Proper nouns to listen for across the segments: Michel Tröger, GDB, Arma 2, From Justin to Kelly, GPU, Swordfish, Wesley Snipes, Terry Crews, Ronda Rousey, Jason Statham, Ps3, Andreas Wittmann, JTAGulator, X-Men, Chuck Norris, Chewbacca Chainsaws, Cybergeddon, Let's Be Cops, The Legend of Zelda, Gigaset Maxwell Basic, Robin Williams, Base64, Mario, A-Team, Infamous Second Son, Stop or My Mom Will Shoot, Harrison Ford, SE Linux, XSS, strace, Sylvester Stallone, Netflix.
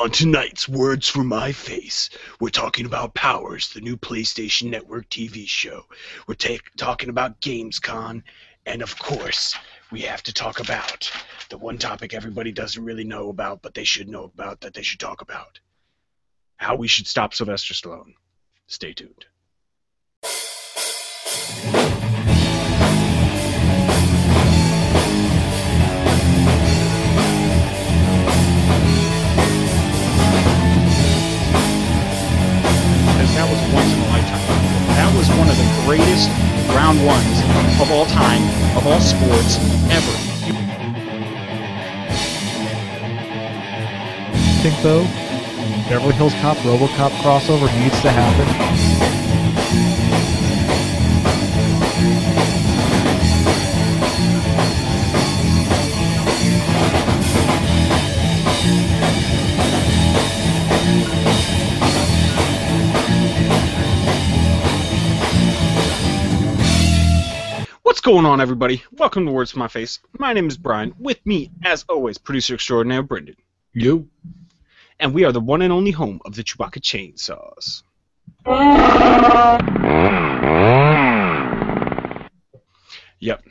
On tonight's Words From My Face, we're talking about Powers, the new PlayStation Network TV show. We're talking about Gamescom, and of course, we have to talk about the one topic everybody doesn't really know about, but they should know about, that they should talk about. How we should stop Sylvester Stallone. Stay tuned. That was once in a lifetime. That was one of the greatest round ones of all time, of all sports, ever. I think, though, Beverly Hills Cop, RoboCop crossover needs to happen. What's going on, everybody? Welcome to Words From My Face. My name is Brian. With me, as always, producer extraordinaire Brendan. You. And we are the one and only home of the Chewbacca Chainsaws. Yep.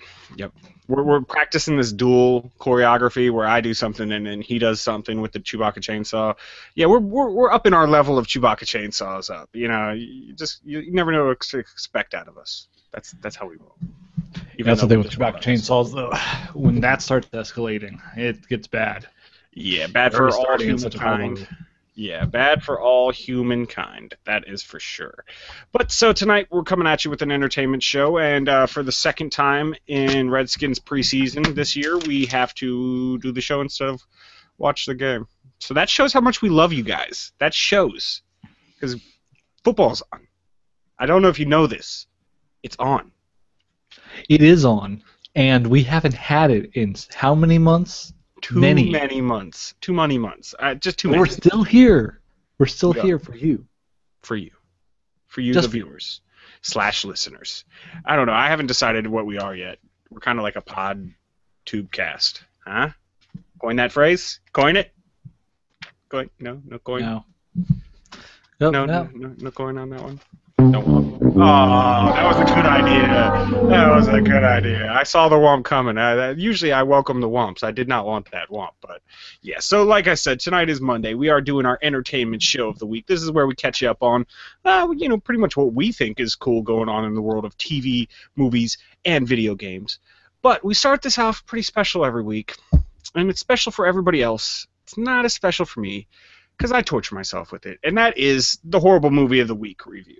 We're practicing this dual choreography where I do something and then he does something with the Chewbacca Chainsaw. Yeah, we're upping our level of Chewbacca Chainsaws up. You know, you never know what to expect out of us. That's how we roll. That's the thing with Chewbacca Chainsaws, though. When that starts escalating, it gets bad. Yeah, bad for all humankind. Yeah, bad for all humankind. That is for sure. But so tonight we're coming at you with an entertainment show, and for the second time in Redskins preseason this year, we have to do the show instead of watch the game. So that shows how much we love you guys. That shows. Because football's on. I don't know if you know this. It's on. It is on, and we haven't had it in how many months? Too many months. Too many months. Just too many. We're still here. We're still here for you. For you, just the viewers / listeners. I don't know. I haven't decided what we are yet. We're kind of like a pod tube cast. Huh? Coin that phrase? Coin it? Coin? No coin? No coin on that one? No. Oh, that was a good idea. I saw the womp coming. Usually I welcome the womps. I did not want that womp, but yeah. So like I said, tonight is Monday. We are doing our entertainment show of the week. This is where we catch you up on, pretty much what we think is cool going on in the world of TV, movies, and video games. But we start this off pretty special every week, and it's special for everybody else. It's not as special for me because I torture myself with it, and that is the horrible movie of the week review.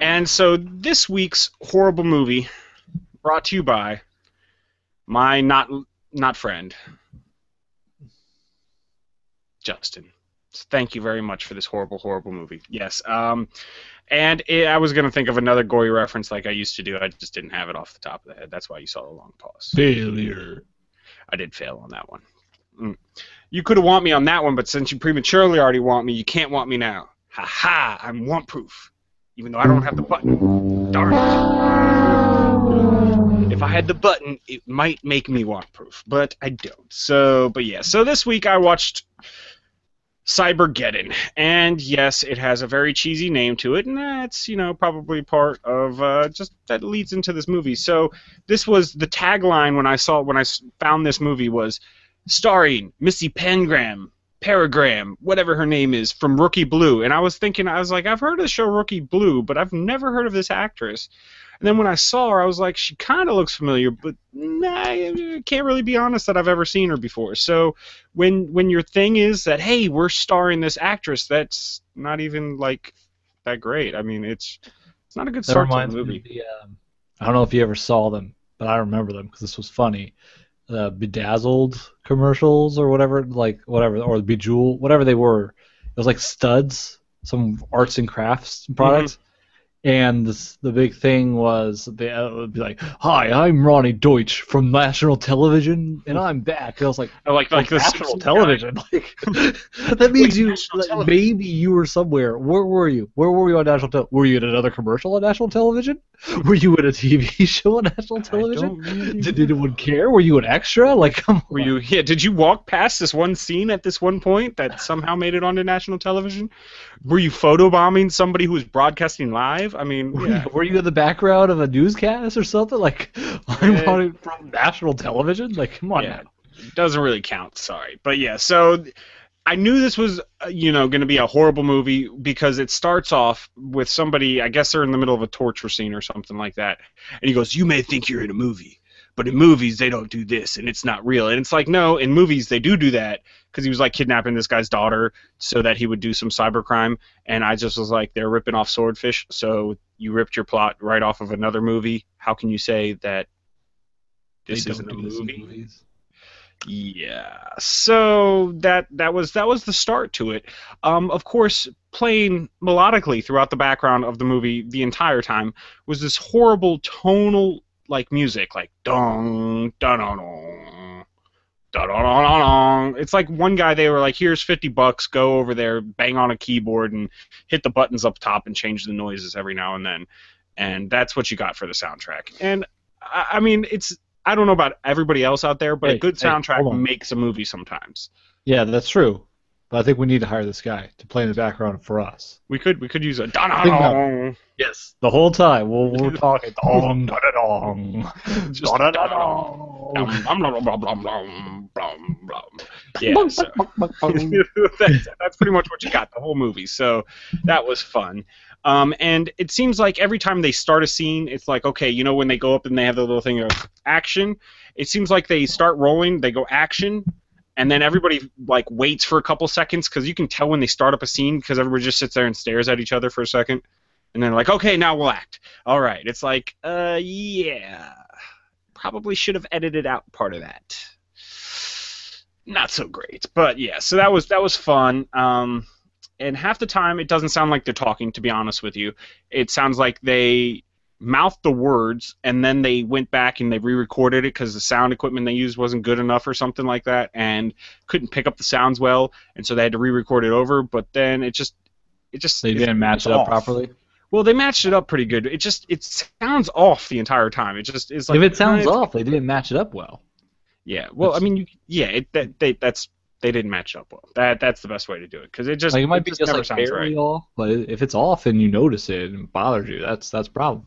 And so this week's horrible movie, brought to you by my not friend, Justin. So thank you very much for this horrible movie. Yes, I was going to think of another gory reference like I used to do. I just didn't have it off the top of the head. That's why you saw the long pause. Failure. I did fail on that one. You could have want me on that one, but since you prematurely already want me, you can't want me now. Ha-ha, I'm want-proof, even though I don't have the button. Darn it. If I had the button, it might make me want-proof, but I don't. So this week I watched Cybergeddon, and yes, it has a very cheesy name to it, and that's, probably part of just that leads into this movie. So this was the tagline when I found this movie was, starring Missy Pangram, whatever her name is, from Rookie Blue. And I was like, I've heard of the show Rookie Blue, but I've never heard of this actress. And then when I saw her, I was like, she kind of looks familiar, but I can't really be honest that I've ever seen her before. So when your thing is that, hey, we're starring this actress, that's not even, like, that great. I mean, it's not a good start to the movie. I don't know if you ever saw them, but I remember them because this was funny. The Bedazzled commercials or whatever, or Bejeweled, whatever they were. It was like Studs, some arts and crafts products. And the big thing was, they would be like, "Hi, I'm Ronnie Deutsch from national television, and I'm back." And I was like, "Oh, like national television? Like that means you, like, maybe you were somewhere. Where were you? Where were you on national television? Were you at another commercial on national television? Were you at a TV show on national television? Really did anyone care? Were you an extra? Like, come on. Were you? Yeah. Did you walk past this one scene at this one point that somehow made it onto national television? Were you photobombing somebody who was broadcasting live? I mean, yeah. Were you in the background of a newscast or something? Like, I'm on it from national television? Like, come on. Yeah. It doesn't really count, sorry. But yeah, so I knew this was, you know, going to be a horrible movie because it starts off with somebody, I guess they're in the middle of a torture scene or something like that, and he goes, "You may think you're in a movie, but in movies they don't do this, and it's not real." And it's like, no, in movies they do that, because he was like kidnapping this guy's daughter so that he would do some cybercrime. And I just was like, they're ripping off Swordfish, so you ripped your plot right off of another movie. How can you say that this isn't a movie? Yeah, so that was the start to it. Of course, playing melodically throughout the background of the movie the entire time was this horrible tonal, like, music, like dong, da-da-dong, da-da-da-da-dong. It's like one guy, they were like, "Here's $50, go over there, bang on a keyboard and hit the buttons up top and change the noises every now and then." And that's what you got for the soundtrack. And I mean, it's, I don't know about everybody else out there, but a good soundtrack makes a movie sometimes. Yeah, that's true. But I think we need to hire this guy to play in the background for us. We could use a da-da-dong. Yes, the whole time we're talking dong da da dong, da da da dong. Yeah, so that's pretty much what you got the whole movie. So that was fun. And it seems like every time they start a scene, it's like, okay, you know, when they go up and they have the little thing of action, it seems like they start rolling, they go action. And then everybody, like, waits for a couple seconds, because you can tell when they start up a scene, because everybody just sits there and stares at each other for a second. And then like, okay, now we'll act. All right. It's like, yeah, probably should have edited out part of that. Not so great. But, yeah, so that was fun. And half the time it doesn't sound like they're talking, to be honest with you. It sounds like they mouthed the words, and then they went back and they re-recorded it because the sound equipment they used wasn't good enough or something like that, and couldn't pick up the sounds well, and so they had to re-record it over. But then it just they didn't match it up properly. Well, they matched it up pretty good. It sounds off the entire time. It just is like, if it sounds off, they didn't match it up well. Yeah, well, I mean, they didn't match up well. That's the best way to do it, because it just, like, it might be just never sounds right. Off, but if it's off and you notice it and it bothers you, that's a problem.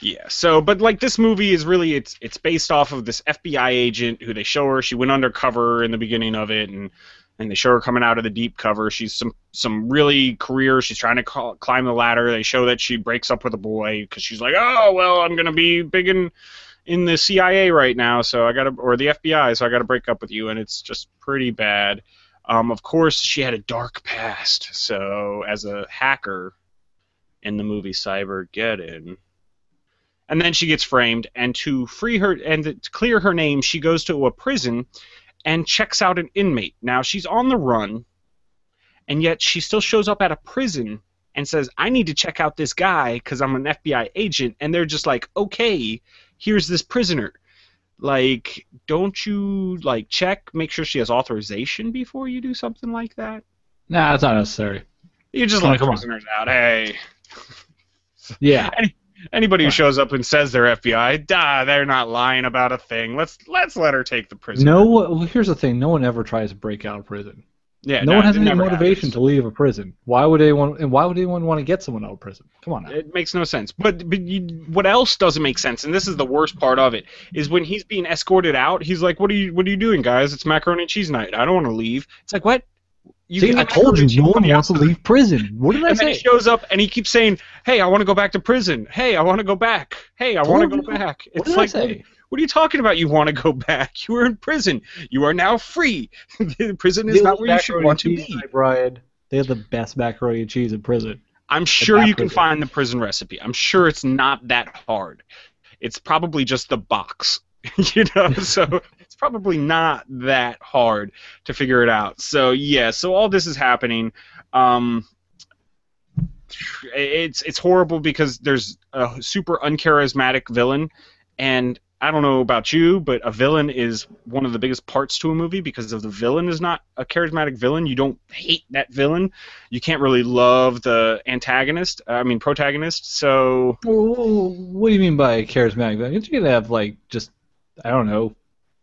Yeah, so, but, like, this movie is really, it's based off of this FBI agent who they show her. She went undercover in the beginning of it, and they show her coming out of the deep cover. She's some really career. She's trying to climb the ladder. They show that she breaks up with a boy because she's like, "Oh, well, I'm going to be big in the CIA right now, so I got to, or the FBI, so I got to break up with you," and it's just pretty bad. Of course, she had a dark past, so as a hacker in the movie Cybergeddon. And then she gets framed, and to free her and to clear her name, she goes to a prison and checks out an inmate. Now, she's on the run, and yet she still shows up at a prison and says, "I need to check out this guy because I'm an FBI agent." And they're just like, "Okay, here's this prisoner. Like, don't you, like, check, make sure she has authorization before you do something like that?" Nah, that's not necessary. You just let prisoners out, hey. Yeah. Anybody who shows up and says they're FBI, they're not lying about a thing. Let's let her take the prison. No, well, here's the thing. No one ever tries to break out of prison. Yeah, no one has any motivation to leave a prison. Why would anyone want to get someone out of prison? Come on now. It makes no sense. But what else doesn't make sense? And this is the worst part of it, is when he's being escorted out, he's like, "What are you doing, guys? It's macaroni and cheese night. I don't want to leave." It's like, what? See, I told you, no one wants to leave prison. What did I say? And then he shows up, and he keeps saying, "Hey, I want to go back to prison. Hey, I want to go back. Hey, I want to go back." It's like, what are you talking about? You want to go back? You were in prison. You are now free. The prison is not where you should want to be. Brian, they have the best macaroni and cheese in prison. I'm sure you can find the prison recipe. I'm sure it's not that hard. It's probably just the box, you know, so... It's probably not that hard to figure it out. So yeah, so all this is happening. it's horrible because there's a super uncharismatic villain, and I don't know about you, but a villain is one of the biggest parts to a movie, because if the villain is not a charismatic villain, you don't hate that villain. You can't really love the protagonist, so... Well, what do you mean by charismatic villain? Don't you have, like, just, I don't know,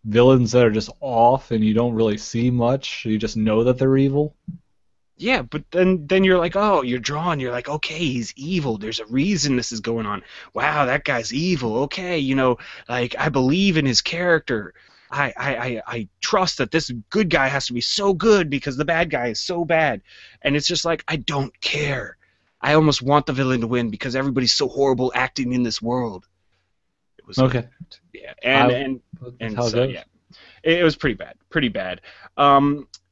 villains that are just off and you don't really see much? You just know that they're evil? Yeah, but then you're like, oh, you're drawn. You're like, okay, he's evil. There's a reason this is going on. Wow, that guy's evil. Okay, you know, like, I believe in his character. I trust that this good guy has to be so good because the bad guy is so bad. And it's just like, I don't care. I almost want the villain to win because everybody's so horrible acting in this world. It was okay. Bad. Yeah, and so, yeah, it was pretty bad. Pretty bad.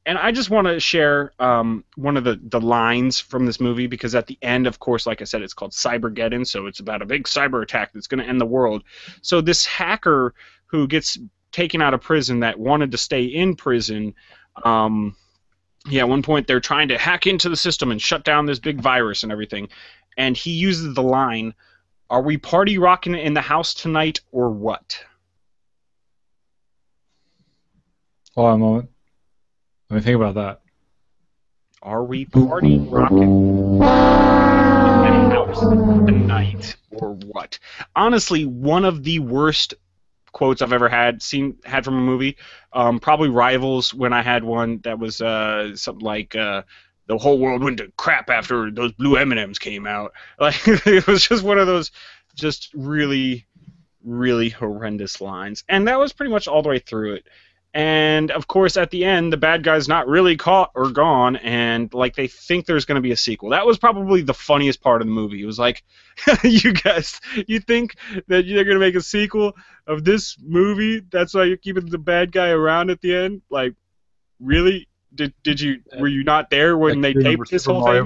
And I just want to share one of the lines from this movie, because at the end, of course, like I said, it's called Cybergeddon, so it's about a big cyber attack that's going to end the world. So this hacker who gets taken out of prison that wanted to stay in prison, at one point they're trying to hack into the system and shut down this big virus and everything, and he uses the line, "Are we party rocking in the house tonight or what?" Hold on a moment. Let me think about that. Are we party rocking in the house tonight or what? Honestly, one of the worst quotes I've ever had from a movie. Probably rivals when I had one that was something like, "The whole world went to crap after those blue M&Ms came out." Like, it was just one of those, just really, really horrendous lines, and that was pretty much all the way through it. And, of course, at the end, the bad guy's not really caught or gone, and, like, they think there's going to be a sequel. That was probably the funniest part of the movie. It was like, you guys, you think that you're going to make a sequel of this movie? That's why you're keeping the bad guy around at the end? Like, really? Did you? Were you not there when they taped this whole thing? The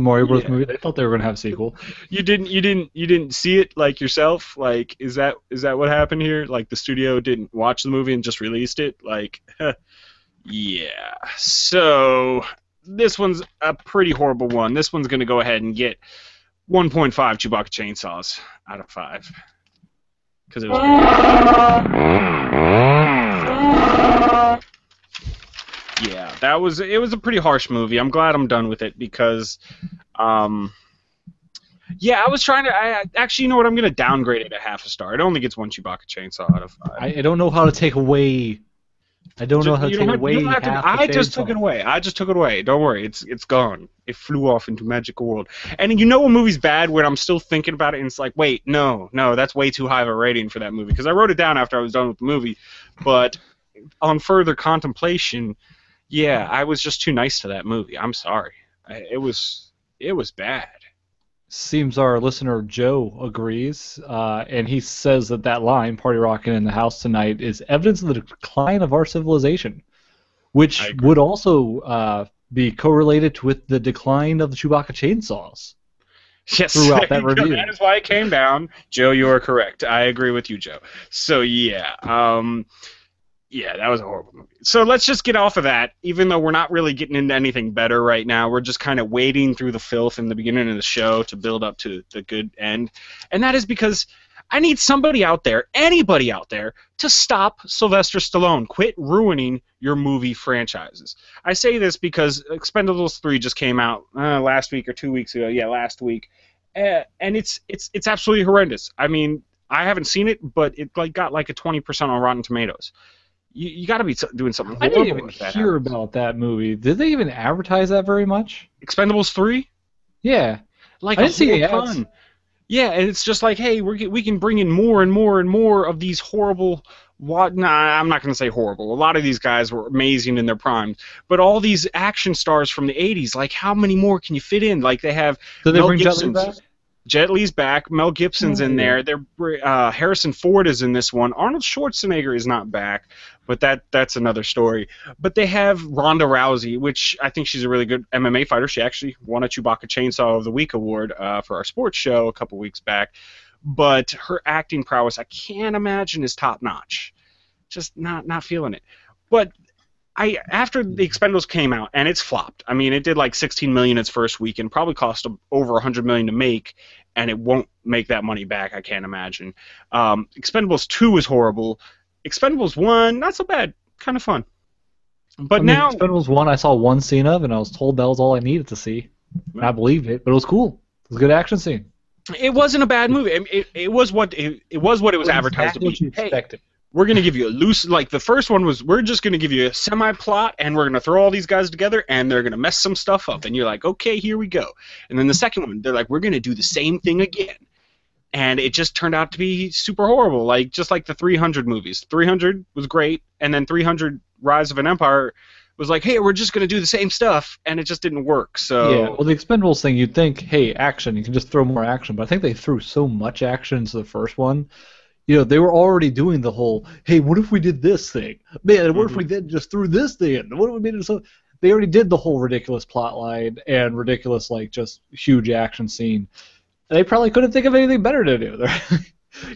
Mario Bros. Movie. They thought they were going to have a sequel. You didn't see it, like, yourself. Like, is that what happened here? Like, the studio didn't watch the movie and just released it. Like, yeah. So this one's a pretty horrible one. This one's going to go ahead and get 1.5 Chewbacca Chainsaws out of 5 because it was pretty. Yeah, it was a pretty harsh movie. I'm glad I'm done with it because, I was trying to. Actually, you know what? I'm gonna downgrade it at half a star. It only gets 1 Chewbacca chainsaw out of 5. I don't know how to take away. I don't know how to take away half. I just took it away. I just took it away. Don't worry, it's gone. It flew off into magical world. And you know a movie's bad when I'm still thinking about it, and it's like, wait, no, that's way too high of a rating for that movie, because I wrote it down after I was done with the movie, but on further contemplation. Yeah, I was just too nice to that movie. I'm sorry. It was bad. Seems our listener Joe agrees, and he says that line, "Party rockin' in the house tonight," is evidence of the decline of our civilization, which would also be correlated with the decline of the Chewbacca chainsaws. Yes, throughout that review. That is why it came down. Joe, you are correct. I agree with you, Joe. So, yeah. Yeah, that was a horrible movie. So let's just get off of that, even though we're not really getting into anything better right now. We're just kind of wading through the filth in the beginning of the show to build up to the good end. And that is because I need somebody out there, anybody out there, to stop Sylvester Stallone. Quit ruining your movie franchises. I say this because Expendables 3 just came out last week or 2 weeks ago. Yeah, last week. And it's absolutely horrendous. I mean, I haven't seen it, but it got like a 20% on Rotten Tomatoes. You got to be doing something. I didn't even hear about that movie. Did they even advertise that very much? Expendables 3? Yeah. Like, I didn't see any ads. Yeah, and it's just like, hey, we can bring in more and more and more of these horrible... I'm not going to say horrible. A lot of these guys were amazing in their prime. But all these action stars from the 80s, like, how many more can you fit in? Like, they have... Did they bring Jet Li's back. Mel Gibson's in there. Harrison Ford is in this one. Arnold Schwarzenegger is not back, but that's another story. But they have Ronda Rousey, which I think she's a really good MMA fighter. She actually won a Chewbacca Chainsaw of the Week award for our sports show a couple weeks back. But her acting prowess, I can't imagine, is top-notch. Just not feeling it. But after the Expendables came out, and it's flopped. I mean, it did like $16 million its first week and probably cost over $100 million to make, and it won't make that money back, I can't imagine. Expendables 2 was horrible. Expendables 1, not so bad. Kind of fun. But now... Expendables 1, I saw one scene of, and I was told that was all I needed to see. And I believed it, but it was cool. It was a good action scene. It wasn't a bad movie. It was what it was advertised to be. Hey, we're going to give you a loose... Like, the first one was, we're just going to give you a semi-plot, and we're going to throw all these guys together, and they're going to mess some stuff up. And you're like, okay, here we go. And then the second one, they're like, we're going to do the same thing again. And it just turned out to be super horrible, like just like the 300 movies. 300 was great, and then 300 Rise of an Empire was like, hey, we're just going to do the same stuff, and it just didn't work. So yeah, well, the Expendables thing, you'd think, hey, action, you can just throw more action, but I think they threw so much action into the first one. You know, they were already doing the whole, hey, what if we did this thing? Man, what if we then just threw this thing in? What if we made it so... They already did the whole ridiculous plot line and ridiculous, like, just huge action scene. They probably couldn't think of anything better to do.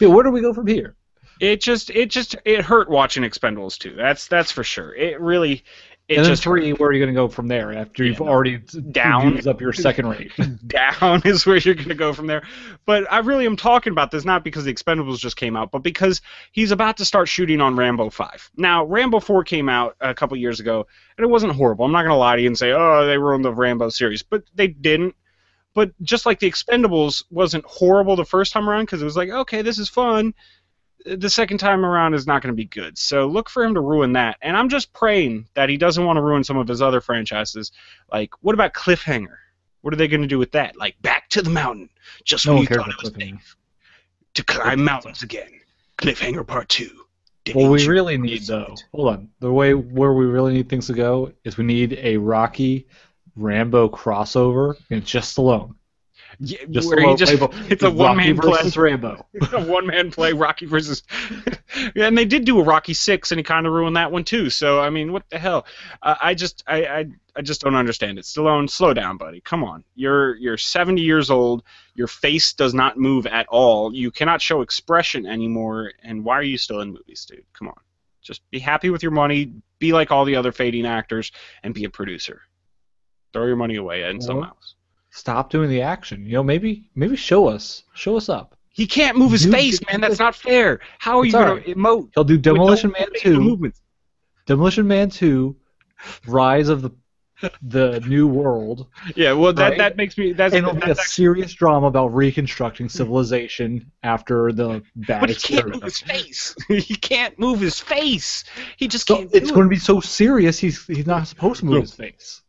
You know, where do we go from here? It hurt watching Expendables 2. That's for sure. It really... And then 3, where are you going to go from there after you've already used up your second rate? Down is where you're going to go from there. But I really am talking about this not because The Expendables just came out, but because he's about to start shooting on Rambo 5. Now, Rambo 4 came out a couple years ago, and it wasn't horrible. I'm not going to lie to you and say, oh, they ruined the Rambo series. But they didn't. But just like The Expendables wasn't horrible the first time around because it was like, okay, this is fun. The second time around is not going to be good. So look for him to ruin that. And I'm just praying that he doesn't want to ruin some of his other franchises. Like, what about Cliffhanger? What are they going to do with that? Like, back to the mountain. Just when you thought it was safe. To climb mountains again. Cliffhanger Part 2. Well, we really need, though, hold on. The way where we really need things to go is we need a Rocky Rambo crossover and just Stallone. Yeah, it's a one-man play. Rocky versus Rambo. It's a one-man play, Rocky versus... Yeah, and they did do a Rocky 6, and he kind of ruined that one, too. So, I mean, what the hell? I just don't understand it. Stallone, slow down, buddy. Come on. You're 70 years old. Your face does not move at all. You cannot show expression anymore. And why are you still in movies, dude? Come on. Just be happy with your money. Be like all the other fading actors, and be a producer. Throw your money away and something else. Stop doing the action. You know, maybe show us up. He can't move his face, man. That's not fair. How are you going to emote? He'll do Demolition Man 2. Demolition Man 2, Rise of the New World. Yeah, well, that makes me... That's, and it'll be a serious drama about reconstructing civilization after the bad but experiment. He can't move his face. He can't move his face. He just can't do it. It's going to be so serious, he's not supposed to move his face.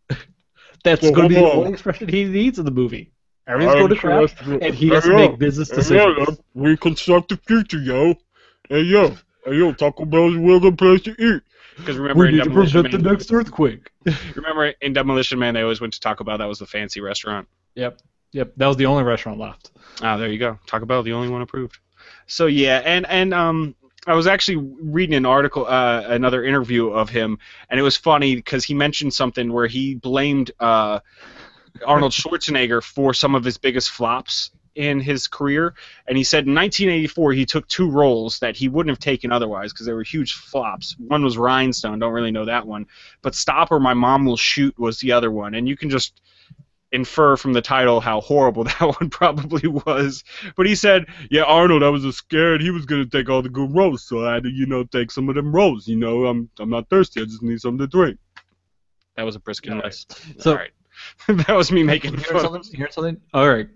That's going to be the only expression he needs in the movie. Everything's going to crash, and he has to make business decisions. Reconstruct the future, yo. Hey, yo, Taco Bell's a real good place to eat. Because remember, we need to prevent the next earthquake. Remember, in Demolition Man, they always went to Taco Bell. That was the fancy restaurant. Yep. That was the only restaurant left. Ah, there you go. Taco Bell, the only one approved. So yeah, and I was actually reading an article, another interview of him, and it was funny because he mentioned something where he blamed Arnold Schwarzenegger for some of his biggest flops in his career, and he said in 1984 he took two roles that he wouldn't have taken otherwise because they were huge flops. One was Rhinestone, don't really know that one, but Stop or My Mom Will Shoot was the other one, and you can just infer from the title how horrible that one probably was. But he said, yeah, Arnold, I was just scared he was going to take all the good roles, so I had to, take some of them roles. I'm not thirsty. I just need something to drink. That was a brisket nice. So, all right. That was me making fun. Here's something. All right.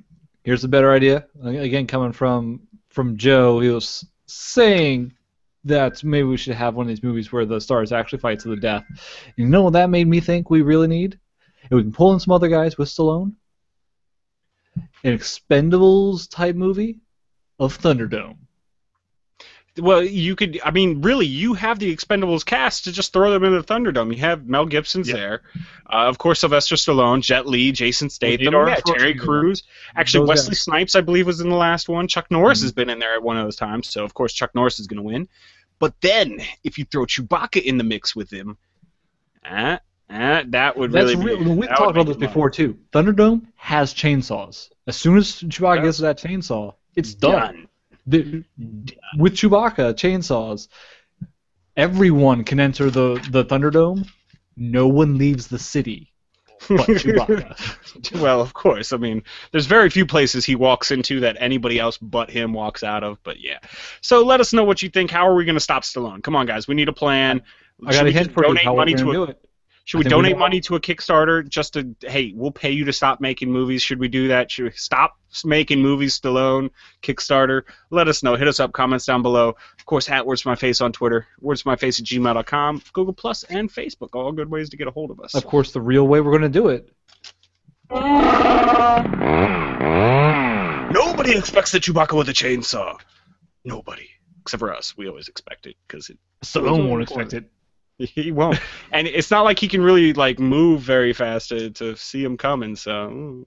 Here's a better idea. Again, coming from Joe, he was saying that maybe we should have one of these movies where the stars actually fight to the death. You know what that made me think we really need? And we can pull in some other guys with Stallone. An Expendables-type movie of Thunderdome. Well, you could... I mean, really, you have the Expendables cast to just throw them into Thunderdome. You have Mel Gibson's there. Of course, Sylvester Stallone, Jet Li, Jason Statham, Terry Crews. Actually, Wesley Snipes, I believe, was in the last one. Chuck Norris has been in there at one of those times, so, of course, Chuck Norris is going to win. But then, if you throw Chewbacca in the mix with him... that would really be... We've talked about this before, too. Thunderdome has chainsaws. As soon as Chewbacca gets to that chainsaw, it's done. With Chewbacca, chainsaws, everyone can enter the Thunderdome no one leaves the city but Chewbacca. Well, of course. I mean, there's very few places he walks into that anybody else but him walks out of, but yeah. So let us know what you think. How are we going to stop Stallone? Come on, guys. We need a plan. I got a hint for you. How are we going to do it? Should we donate money to a Kickstarter just to, hey, we'll pay you to stop making movies? Should we do that? Should we stop making movies, Stallone, Kickstarter? Let us know. Hit us up. Comments down below. Of course, @WordsToMyFace on Twitter, wordstomyface@gmail.com, Google Plus, and Facebook. All good ways to get a hold of us. Of course, the real way we're going to do it. Nobody expects the Chewbacca with a chainsaw. Nobody. Except for us. We always expect it because Stallone won't expect it. He won't, and it's not like he can really like move very fast to see him coming. So,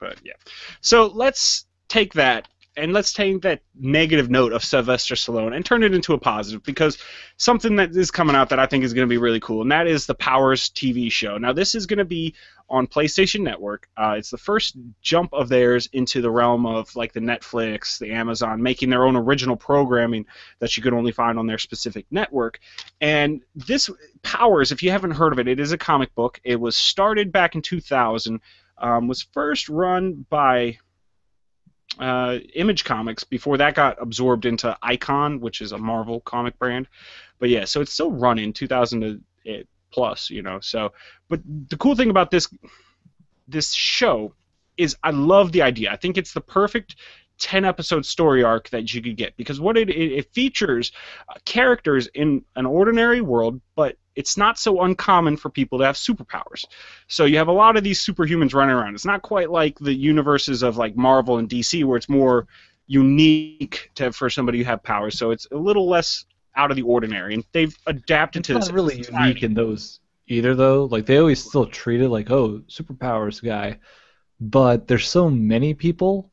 but yeah. So let's take that and let's take that negative note of Sylvester Stallone and turn it into a positive, because something that is coming out that I think is going to be really cool, and that is the Powers TV show. Now this is going to be on PlayStation Network. It's the first jump of theirs into the realm of like the Netflix, the Amazon, making their own original programming that you could only find on their specific network. And this Powers, if you haven't heard of it, it is a comic book. It was started back in 2000, was first run by Image Comics before that got absorbed into Icon, which is a Marvel comic brand. But yeah, so it's still running 2000 plus, you know. So, but the cool thing about this show is I love the idea. I think it's the perfect 10-episode story arc that you could get, because what it features characters in an ordinary world, but it's not so uncommon for people to have superpowers. So you have a lot of these superhumans running around. It's not quite like the universes of like Marvel and DC, where it's more unique for somebody who have powers. So it's a little less out of the ordinary, and they've adapted to this. It's not really unique in those either, though. Like they always still treat it like, oh, superpowers guy, but there's so many people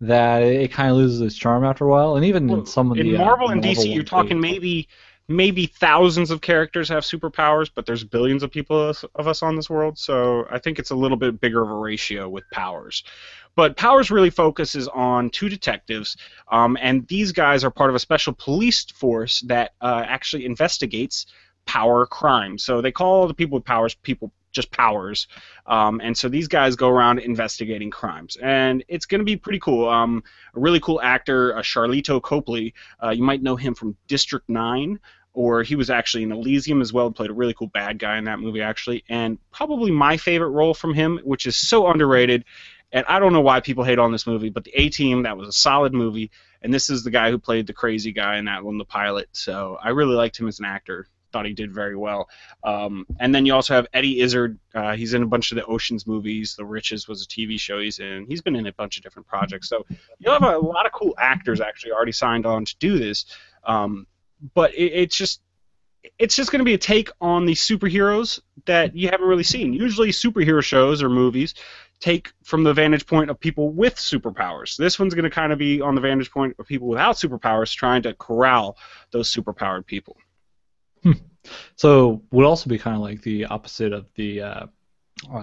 that it kind of loses its charm after a while. And even in some of the Marvel and DC, you're talking maybe thousands of characters have superpowers, but there's billions of people of us on this world, so I think it's a little bit bigger of a ratio with Powers. But Powers really focuses on two detectives, and these guys are part of a special police force that actually investigates power crime. So they call the people with powers just powers, and so these guys go around investigating crimes, and it's going to be pretty cool. A really cool actor, Sharlto Copley, you might know him from District 9, or he was actually in Elysium as well, played a really cool bad guy in that movie, actually, and probably my favorite role from him, which is so underrated, and I don't know why people hate on this movie, but the A-Team, that was a solid movie, and this is the guy who played the crazy guy in that one, the pilot, so I really liked him as an actor. Thought he did very well. And then you also have Eddie Izzard. He's in a bunch of the Oceans movies. The Riches was a TV show he's in. He's been in a bunch of different projects. So you'll have a lot of cool actors actually already signed on to do this. But it's just going to be a take on the superheroes that you haven't really seen. Usually superhero shows or movies take from the vantage point of people with superpowers. This one's going to kind of be on the vantage point of people without superpowers trying to corral those superpowered people. So would also be kind of like the opposite of the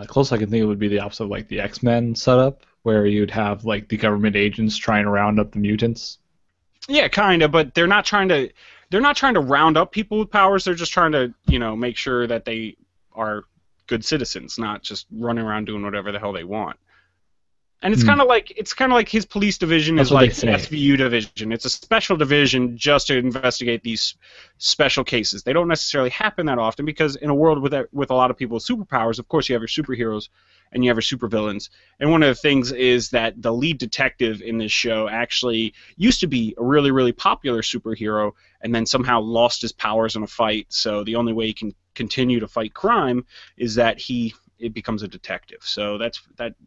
close I can think it would be the opposite of like the X-Men setup, where you'd have like the government agents trying to round up the mutants. Yeah, kind of, but they're not trying to round up people with powers. They're just trying to, you know, make sure that they are good citizens, not just running around doing whatever the hell they want. And it's kind of like his police division is like an SVU division. It's a special division just to investigate these special cases. They don't necessarily happen that often, because in a world with a lot of people with superpowers, of course you have your superheroes and you have your supervillains. And one of the things is that the lead detective in this show actually used to be a really, really popular superhero and then somehow lost his powers in a fight. So the only way he can continue to fight crime is that it becomes a detective. So that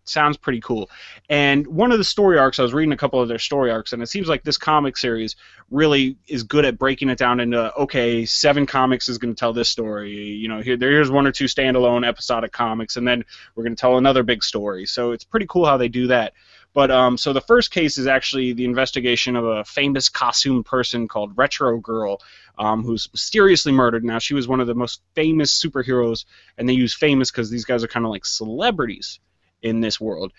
sounds pretty cool. And one of the story arcs, I was reading a couple of their story arcs, and it seems like this comic series really is good at breaking it down into, okay, 7 comics is going to tell this story. You know, here's 1 or 2 standalone episodic comics, and then we're going to tell another big story. So it's pretty cool how they do that. But so the first case is actually the investigation of a famous costume person called Retro Girl, who's mysteriously murdered. Now, she was one of the most famous superheroes, and they use famous because these guys are kind of like celebrities in this world.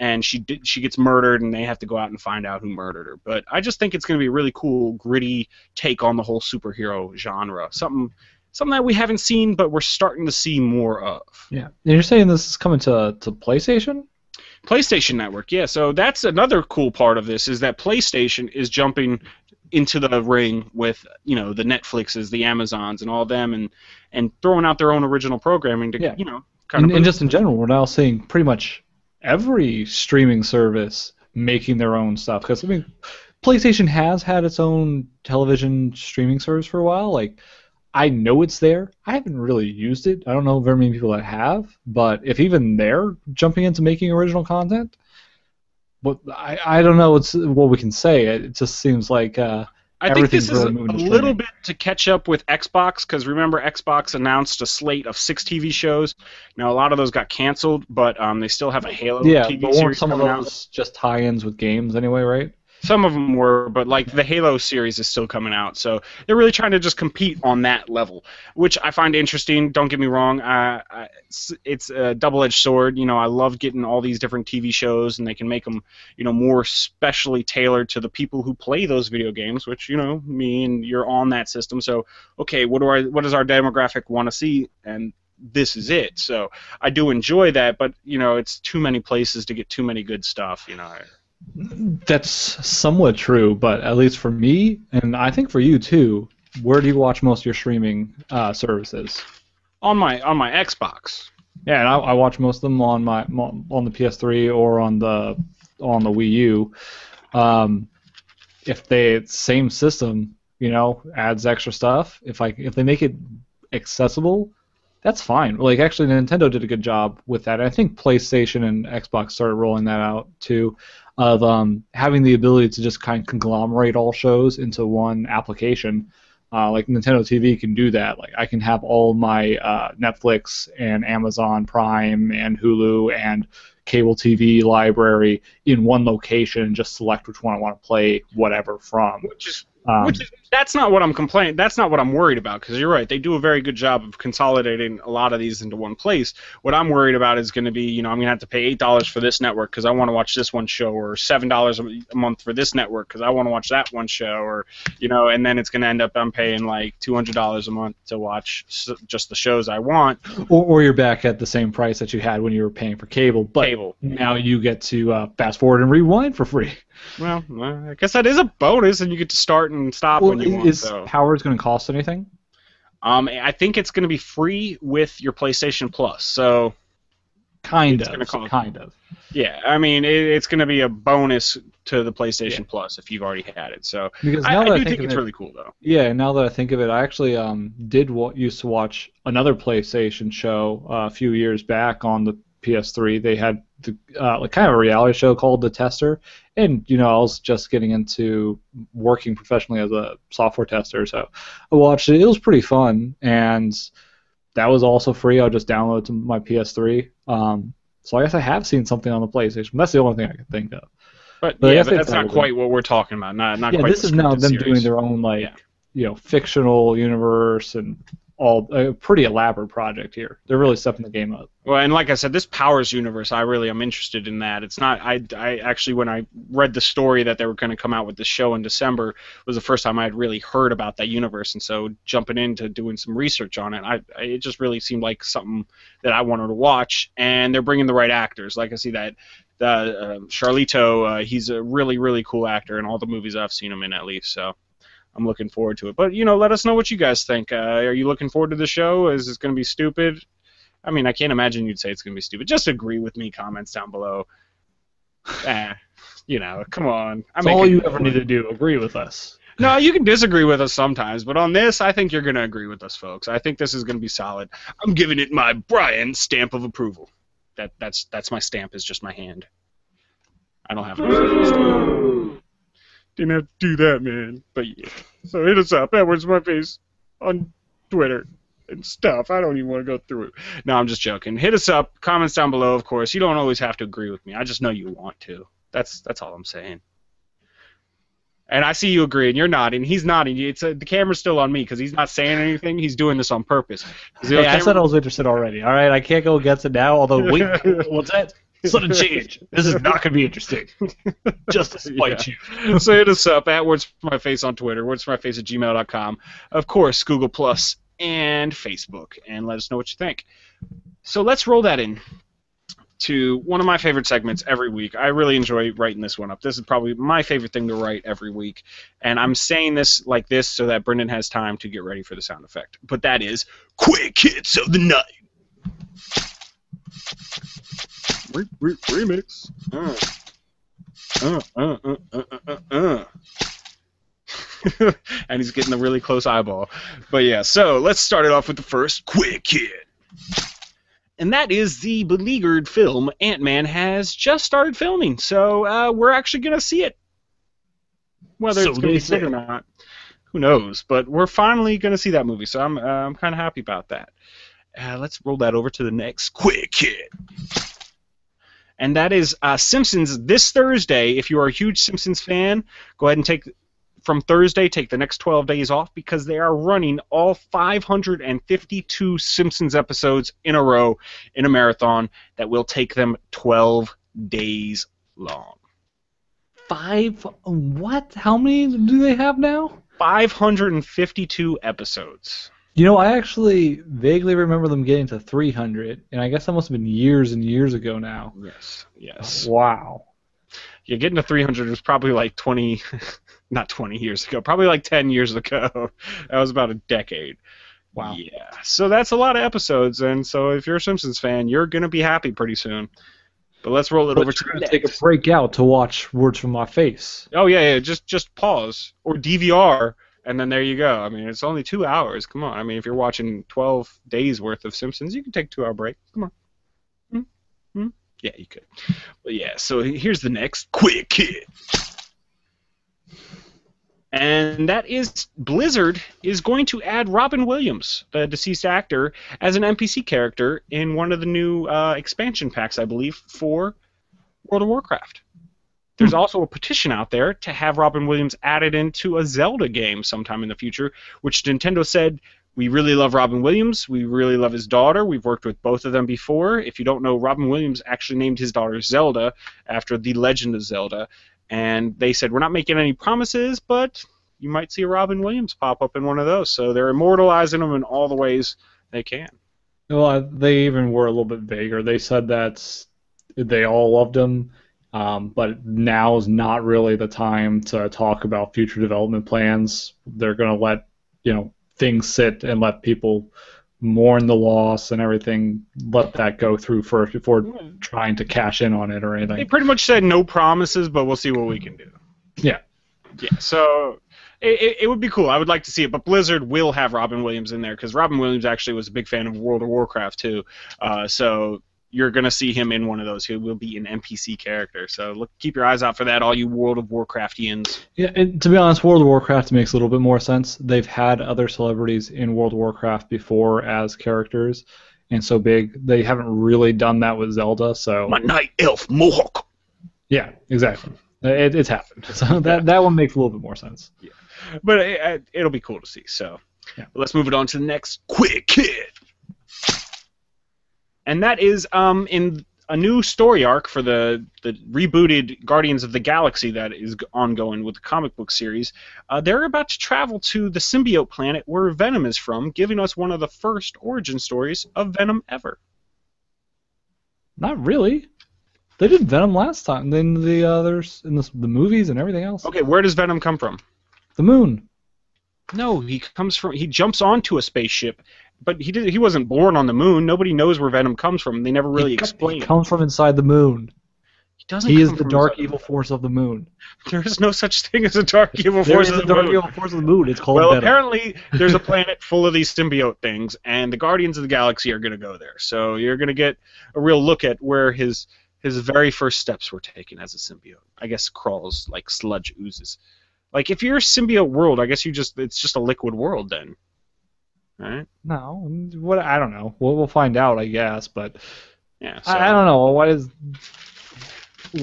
And she gets murdered, and they have to go out and find out who murdered her. But I just think it's going to be a really cool, gritty take on the whole superhero genre. Something something that we haven't seen, but we're starting to see more of. Yeah, and you're saying this is coming to PlayStation? PlayStation Network, yeah. So that's another cool part of this, is that PlayStation is jumping into the ring with, you know, the Netflixes, the Amazons, and all them, and throwing out their own original programming to, you know, kind of. And just in general, we're now seeing pretty much every streaming service making their own stuff. Because, I mean, PlayStation has had its own television streaming service for a while. Like, I know it's there. I haven't really used it. I don't know very many people that have, but if even they're jumping into making original content, well, I don't know what we can say. It just seems like I think this is really a little bit to catch up with Xbox, because remember Xbox announced a slate of 6 TV shows. Now a lot of those got canceled, but they still have a Halo TV but series. Some of those just tie-ins with games anyway, right? Some of them were, but like the Halo series is still coming out, so they're really trying to just compete on that level, which I find interesting. Don't get me wrong, it's a double-edged sword. You know, I love getting all these different TV shows, and they can make them, you know, more specially tailored to the people who play those video games, which, you know, me and you're on that system. So, okay, what does our demographic want to see? And this is it. So I do enjoy that, but you know, it's too many places to get too many good stuff. You know. That's somewhat true, but at least for me, and I think for you too, where do you watch most of your streaming services? On my Xbox. Yeah, and I watch most of them on the PS3 or on the Wii U. If the same system, you know, adds extra stuff, if they make it accessible, that's fine. Like, actually, Nintendo did a good job with that. I think PlayStation and Xbox started rolling that out too, of having the ability to just kind of conglomerate all shows into one application. Like Nintendo TV can do that. Like, I can have all my Netflix and Amazon Prime and Hulu and cable TV library in one location and just select which one I want to play whatever from. Which is, that's not what I'm complaining. That's not what I'm worried about, because you're right. They do a very good job of consolidating a lot of these into one place. What I'm worried about is going to be, you know, I'm going to have to pay $8 for this network because I want to watch this one show, or $7 a month for this network because I want to watch that one show, or, you know, and then it's going to end up I'm paying like $200 a month to watch just the shows I want. Or you're back at the same price that you had when you were paying for cable, but now you get to fast forward and rewind for free. Well, I guess that is a bonus, and you get to start and stop when you want. Is Powers going to cost anything? I think it's going to be free with your PlayStation Plus. So, kind of. Yeah, I mean, it's going to be a bonus to the PlayStation Plus if you've already had it. So, because I think it's really cool, though. Yeah, now that I think of it, I actually used to watch another PlayStation show a few years back on the PS3. They had like kind of a reality show called The Tester, and you know, I was just getting into working professionally as a software tester, so I watched it. It was pretty fun, and that was also free. I just downloaded it to my PS3. So I guess I have seen something on the PlayStation. That's the only thing I can think of. But yeah, but that's not quite what we're talking about. Not quite. This is now them doing their own, like, you know, fictional universe and. A pretty elaborate project here. They're really stepping the game up. Well, and like I said, this Powers universe, I really am interested in that. It's not. I actually, when I read the story that they were going to come out with the show in December, was the first time I had really heard about that universe, and so jumping into doing some research on it, it just really seemed like something that I wanted to watch. And they're bringing the right actors. Like, I see that Sharlto, he's a really, really cool actor in all the movies I've seen him in, at least. So. I'm looking forward to it. But, you know, let us know what you guys think. Are you looking forward to the show? Is it going to be stupid? I mean, I can't imagine you'd say it's going to be stupid. Just agree with me. Comments down below. You know, come on. That's all you ever need to do, agree with us. No, you can disagree with us sometimes, but on this, I think you're going to agree with us, folks. I think this is going to be solid. I'm giving it my Brian stamp of approval. That's my stamp, is just my hand. I don't have an Didn't have to do that, man. But yeah. So hit us up. Edwards My Face on Twitter and stuff. I don't even want to go through it. No, I'm just joking. Hit us up. Comments down below, of course. You don't always have to agree with me. I just know you want to. That's all I'm saying. And I see you agreeing. You're nodding. He's nodding. It's the camera's still on me because he's not saying anything. He's doing this on purpose. Hey, I said I was interested already. All right, I can't go against it now. Although, wait, what's that? Sudden change. This is not going to be interesting. Just to spite you. So hit us up at Words for My Face on Twitter, wordsformyface@gmail.com. Of course, Google+, and Facebook, and let us know what you think. So let's roll that in to one of my favorite segments every week. I really enjoy writing this one up. This is probably my favorite thing to write every week, and I'm saying this like this so that Brendan has time to get ready for the sound effect. But that is Quick Hits of the Night. Remix. And he's getting a really close eyeball. But yeah, so let's start it off with the first Quick Hit. And that is the beleaguered film Ant-Man has just started filming, so we're actually going to see it. Whether it's going to be big or not, who knows? But we're finally going to see that movie, so I'm kind of happy about that. Let's roll that over to the next Quick Hit. And that is Simpsons this Thursday. If you are a huge Simpsons fan, go ahead and take... From Thursday, take the next 12 days off because they are running all 552 Simpsons episodes in a row in a marathon that will take them 12 days long. What? How many do they have now? 552 episodes. You know, I actually vaguely remember them getting to 300, and I guess that must have been years and years ago now. Yes, yes. Wow. Yeah, getting to 300 was probably like 20... Not 20 years ago, probably like 10 years ago. That was about a decade. Wow. Yeah. So that's a lot of episodes, and so if you're a Simpsons fan, you're going to be happy pretty soon. But let's roll it over to next. Take a break out to watch Words From My Face. Oh, yeah, yeah. Just pause or DVR, and then there you go. I mean, it's only 2 hours. Come on. I mean, if you're watching 12 days worth of Simpsons, you can take a 2-hour break. Come on. Mm-hmm. Yeah, you could. But yeah, so here's the next Quick Hit. And that is Blizzard is going to add Robin Williams, the deceased actor, as an NPC character in one of the new expansion packs, I believe, for World of Warcraft. There's also a petition out there to have Robin Williams added into a Zelda game sometime in the future, which Nintendo said, we really love Robin Williams, we really love his daughter, we've worked with both of them before. If you don't know, Robin Williams actually named his daughter Zelda after The Legend of Zelda. And they said, we're not making any promises, but you might see Robin Williams pop up in one of those. So they're immortalizing him in all the ways they can. Well, they even were a little bit vaguer. They said that they all loved him, but now is not really the time to talk about future development plans. They're going to let things sit and let people mourn the loss and everything, let that go through first before trying to cash in on it or anything. They pretty much said no promises, but we'll see what we can do. Yeah. Yeah, so it would be cool. I would like to see it, but Blizzard will have Robin Williams in there because Robin Williams actually was a big fan of World of Warcraft too, so you're going to see him in one of those. He will be an NPC character, so keep your eyes out for that, all you World of Warcraftians. Yeah, and to be honest, World of Warcraft makes a little bit more sense. They've had other celebrities in World of Warcraft before as characters, and so big. They haven't really done that with Zelda, so... My night elf, Mohawk! Yeah, exactly. It's happened. So that one makes a little bit more sense. Yeah. But it'll be cool to see, so... Yeah. Let's move it on to the next Quick Hit! And that is in a new story arc for the rebooted Guardians of the Galaxy that is ongoing with the comic book series. They're about to travel to the symbiote planet where Venom is from, giving us one of the first origin stories of Venom ever. Not really. They did Venom last time. Then the others in the movies and everything else. Okay, where does Venom come from? The moon. No, he jumps onto a spaceship. But he wasn't born on the moon. Nobody knows where Venom comes from. They never really explain. He comes from inside the moon. He doesn't. He is the dark evil force of the moon. There is no such thing as a dark evil force of the moon. There is a dark evil force of the moon. It's called Venom. Well, apparently there's a planet full of these symbiote things, and the Guardians of the Galaxy are going to go there. So you're going to get a real look at where his very first steps were taken as a symbiote. I guess crawls like sludge oozes. Like if you're a symbiote world, I guess it's just a liquid world then. Right? No, I don't know. We'll find out, I guess. But yeah, so. I don't know.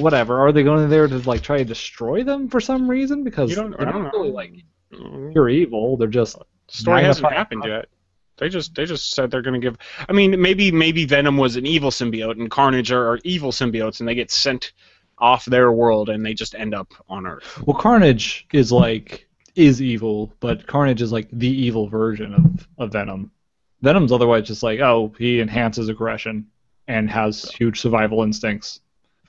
Whatever? Are they going there to like try to destroy them for some reason? Because they're not really like pure evil. They're just story hasn't happened yet. They just said they're going to give. I mean, maybe Venom was an evil symbiote and Carnage are evil symbiotes, and they get sent off their world and they just end up on Earth. Well, Carnage is like. is evil, but Carnage is like the evil version of Venom. Venom's otherwise just like, oh, he enhances aggression and has huge survival instincts.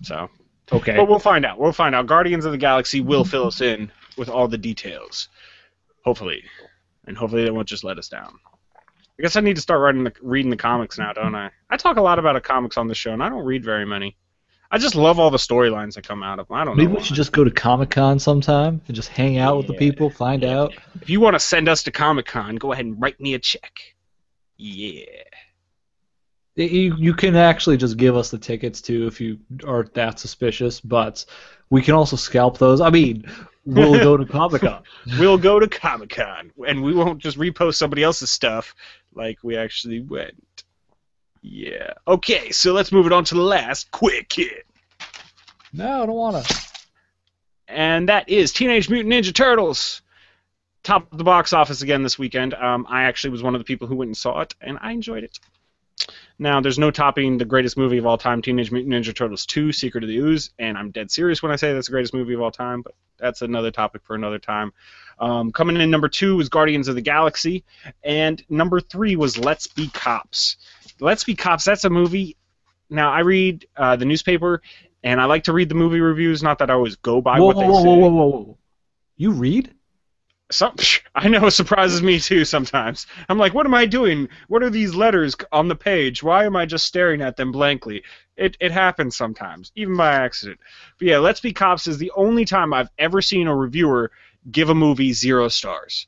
So, okay. But we'll find out. We'll find out. Guardians of the Galaxy will fill us in with all the details, hopefully. And hopefully they won't just let us down. I guess I need to start reading the comics now, don't I? I talk a lot about comics on the show, and I don't read very many. I just love all the storylines that come out of them. I don't know. Maybe we should just go to Comic-Con sometime and just hang out with the people, find out. If you want to send us to Comic-Con, go ahead and write me a check. Yeah. You can actually just give us the tickets, too, if you are that suspicious, but we can also scalp those. I mean, we'll go to Comic-Con. We'll go to Comic-Con, and we won't just repost somebody else's stuff like we actually went. Yeah. Okay, so let's move it on to the last quick hit. No, I don't want to. And that is Teenage Mutant Ninja Turtles. Top of the box office again this weekend. I actually was one of the people who went and saw it, and I enjoyed it. Now, there's no topping the greatest movie of all time, Teenage Mutant Ninja Turtles 2, Secret of the Ooze, and I'm dead serious when I say that's the greatest movie of all time, but that's another topic for another time. Coming in number 2 was Guardians of the Galaxy, and number 3 was Let's Be Cops. Let's Be Cops, that's a movie. Now, I read the newspaper, and I like to read the movie reviews, not that I always go by what they say. Whoa. You read? I know, it surprises me too sometimes. I'm like, what am I doing? What are these letters on the page? Why am I just staring at them blankly? It happens sometimes, even by accident. But yeah, Let's Be Cops is the only time I've ever seen a reviewer give a movie 0 stars.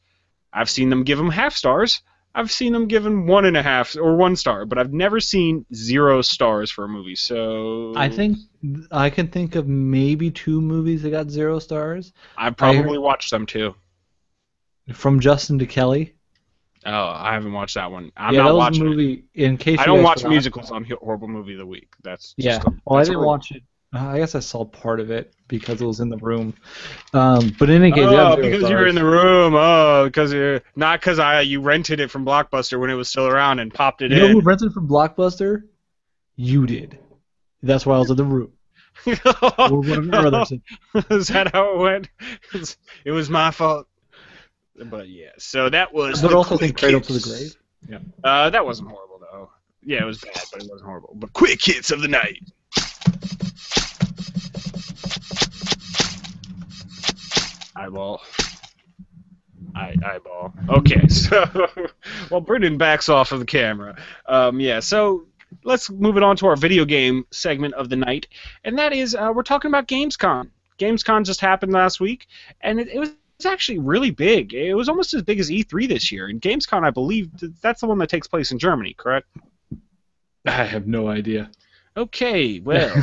I've seen them give them half stars. I've seen them given 1.5 or 1 star, but I've never seen 0 stars for a movie. So I think I can think of maybe 2 movies that got 0 stars. I probably watched them too. From Justin to Kelly. Oh, I haven't watched that one. I'm not watching it. Yeah, that was a movie. In case I don't watch musicals on Horrible Movie of the Week. That's just well, I didn't watch it. I guess I saw part of it because it was in the room. But in any case, because you were in the room. Oh, because you're not because you rented it from Blockbuster when it was still around and popped it in. You know who rented it from Blockbuster? You did. That's why I was in the room. Is that how it went? It was my fault. But yeah, so that was. But also think Cradle to the Grave. Yeah. That wasn't horrible though. Yeah, it was bad, but it wasn't horrible. But quick hits of the night. Eyeball. Okay, so well, Brendan backs off of the camera. Yeah, so let's move it on to our video game segment of the night, and that is we're talking about Gamescom. Gamescom just happened last week, and it was. It's actually really big. It was almost as big as E3 this year. And Gamescom, I believe, that's the one that takes place in Germany, correct? I have no idea. Okay, well.